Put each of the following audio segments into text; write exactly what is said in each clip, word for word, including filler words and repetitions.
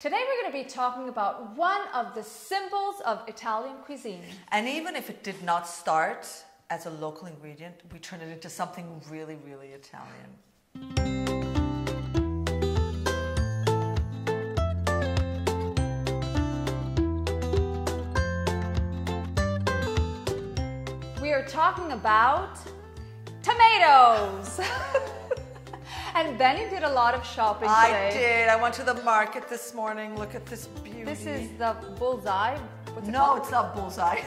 Today we're going to be talking about one of the symbols of Italian cuisine. And even if it did not start as a local ingredient, we turned it into something really, really Italian. We are talking about tomatoes. And Benny did a lot of shopping today. I did. I went to the market this morning. Look at this beauty. This is the bullseye. What's it no, called? It's not bullseye.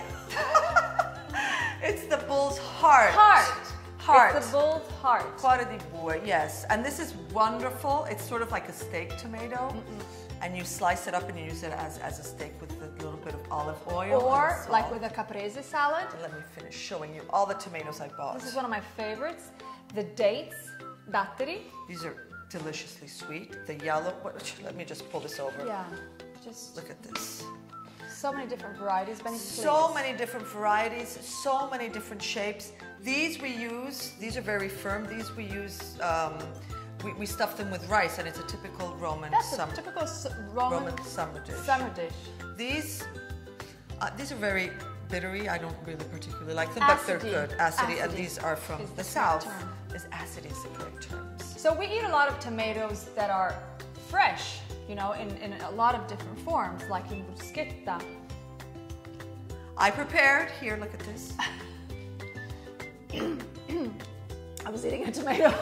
It's the bull's heart. Heart. Heart. It's the bull's heart. Quare di bua, yes. And this is wonderful. It's sort of like a steak tomato. Mm-mm. And you slice it up and you use it as, as a steak with a little bit of olive oil. Or like with a caprese salad. Let me finish showing you all the tomatoes I bought. This is one of my favorites. The dates. Datteri. These are deliciously sweet. The yellow, what, let me just pull this over. Yeah, just look at this. So many different varieties, Benny, So please. many different varieties, so many different shapes. These we use, these are very firm, these we use, um, we, we stuff them with rice, and it's a typical Roman That's summer, a typical Roman, Roman summer dish. Summer dish. These, uh, these are very bittery. I don't really particularly like them, Acidy. but they're good. Acidy, Acidy. And these are from the, the south. Term. Is acid is the correct term. So we eat a lot of tomatoes that are fresh, you know, in, in a lot of different forms, like in bruschetta. I prepared, here, look at this. I was eating a tomato.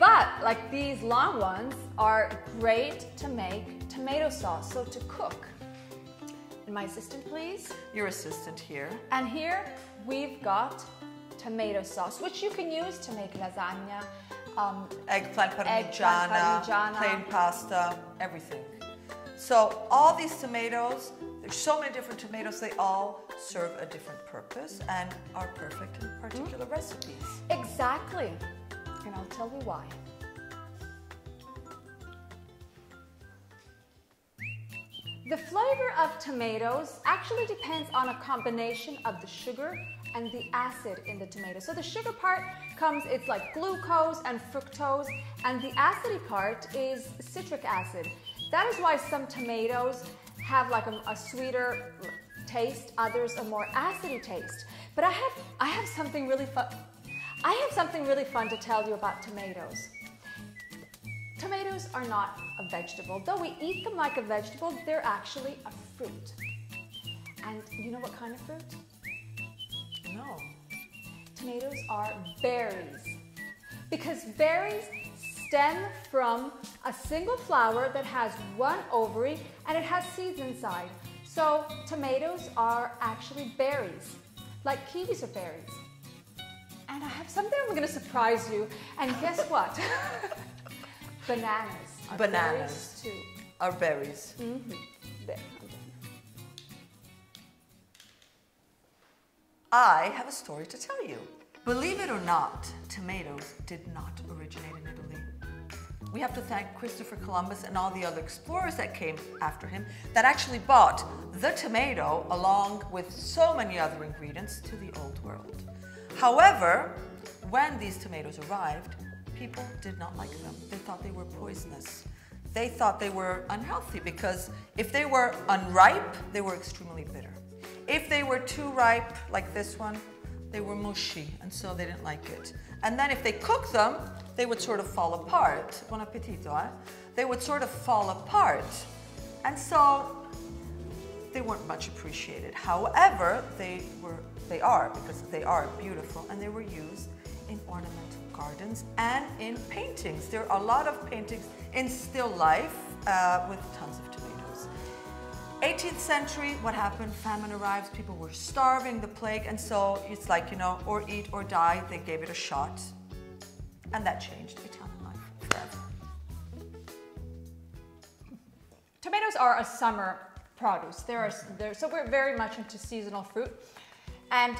But, like these long ones are great to make tomato sauce, so to cook. And my assistant, please. Your assistant here. And here we've got tomato sauce, which you can use to make lasagna, um, eggplant parmigiana, eggplant, plain pasta, everything. So all these tomatoes, there's so many different tomatoes, they all serve a different purpose and are perfect in particular mm-hmm. recipes. Exactly, and I'll tell you why. The flavor of tomatoes actually depends on a combination of the sugar and the acid in the tomato. So the sugar part comes, it's like glucose and fructose, and the acidy part is citric acid. That is why some tomatoes have like a, a sweeter taste, others a more acidy taste. But I have, I have something really fun. I have something really fun to tell you about tomatoes. Tomatoes are not a vegetable. Though we eat them like a vegetable, they're actually a fruit. And you know what kind of fruit? No. Tomatoes are berries, because berries stem from a single flower that has one ovary and it has seeds inside. So tomatoes are actually berries, like kiwis are berries. And I have something I'm going to surprise you, and guess what? Bananas are Bananas berries too. Are berries. Mm-hmm. Be I have a story to tell you. Believe it or not, tomatoes did not originate in Italy. We have to thank Christopher Columbus and all the other explorers that came after him that actually brought the tomato along with so many other ingredients to the Old World. However, when these tomatoes arrived, people did not like them. They thought they were poisonous. They thought they were unhealthy because if they were unripe, they were extremely bitter. If they were too ripe, like this one, they were mushy, and so they didn't like it. And then if they cooked them, they would sort of fall apart. Buon appetito, eh? They would sort of fall apart. And so they weren't much appreciated. However, they were, they are, because they are beautiful, and they were used in ornamental gardens and in paintings. There are a lot of paintings in still life uh, with tons of tomatoes. eighteenth century, what happened? Famine arrives, people were starving, the plague, and so it's like, you know, or eat or die, they gave it a shot. And that changed Italian life forever. Tomatoes are a summer produce. There are, there, so we're very much into seasonal fruit. And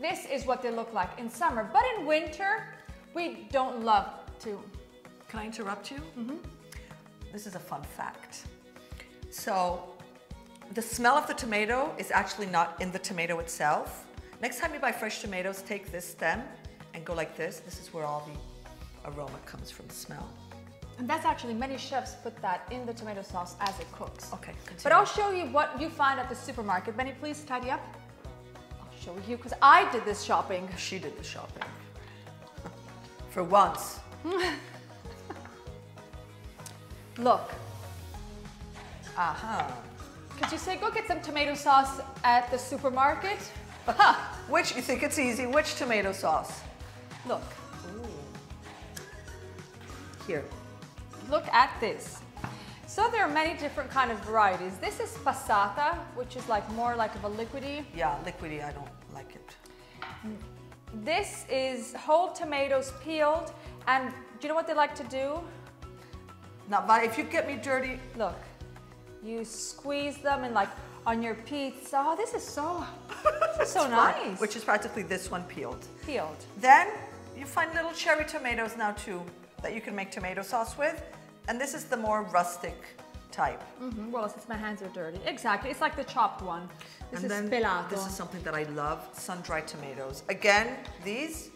this is what they look like in summer. But in winter, we don't love to... Can I interrupt you? Mm-hmm. This is a fun fact. So, the smell of the tomato is actually not in the tomato itself. Next time you buy fresh tomatoes, take this stem and go like this. This is where all the aroma comes from, the smell. And that's actually, many chefs put that in the tomato sauce as it cooks. Okay, continue. But I'll show you what you find at the supermarket. Benny, please tidy up. I'll show you, because I did this shopping. She did the shopping. For once. Look. Aha. Uh-huh. Could you say, go get some tomato sauce at the supermarket? Huh. Which, you think it's easy, which tomato sauce? Look. Ooh. Here. Look at this. So there are many different kind of varieties. This is passata, which is like more like of a liquidy. Yeah, liquidy, I don't like it. This is whole tomatoes peeled, and do you know what they like to do? Now, but if you get me dirty, look, you squeeze them and like on your pizza. Oh, this is so, this is so nice. Fun, which is practically this one peeled. Peeled. Then you find little cherry tomatoes now too that you can make tomato sauce with. And this is the more rustic type. Mm-hmm. Well, since my hands are dirty. Exactly. It's like the chopped one. This and is then pelato. This is something that I love, sun-dried tomatoes. Again, these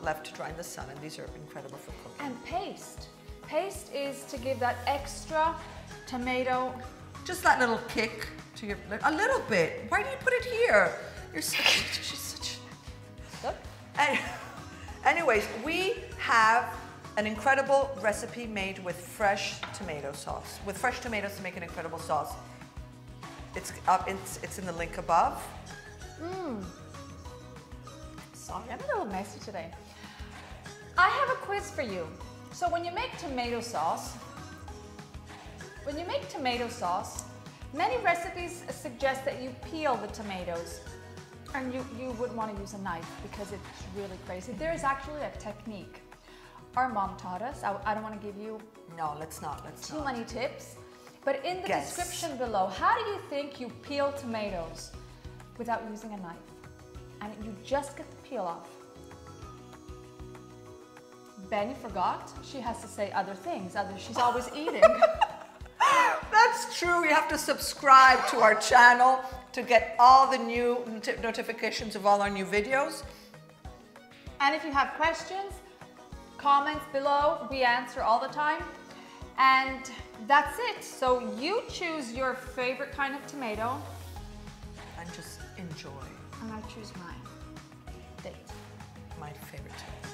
left to dry in the sun, and these are incredible for cooking. And paste. Paste is to give that extra tomato. Just that little kick to your, a little bit. Why do you put it here? You're such, she's such. Look. And, anyways, we have an incredible recipe made with fresh tomato sauce. With fresh tomatoes to make an incredible sauce. It's up. It's it's in the link above. Mmm. Sorry, I'm a little messy today. I have a quiz for you. So when you make tomato sauce, when you make tomato sauce, many recipes suggest that you peel the tomatoes, and you you would want to use a knife because it's really crazy. There is actually a technique. Our mom taught us. I, I don't want to give you no, let's not. Let's too not. many tips. But in the Guess. description below, how do you think you peel tomatoes without using a knife? And you just get the peel off. Benny forgot. She has to say other things. Other, she's always eating. That's true. You have to subscribe to our channel to get all the new notifications of all our new videos. And if you have questions, comments below, we answer all the time. And that's it. So you choose your favorite kind of tomato. And just enjoy. And I choose mine. Date. My favorite tomato.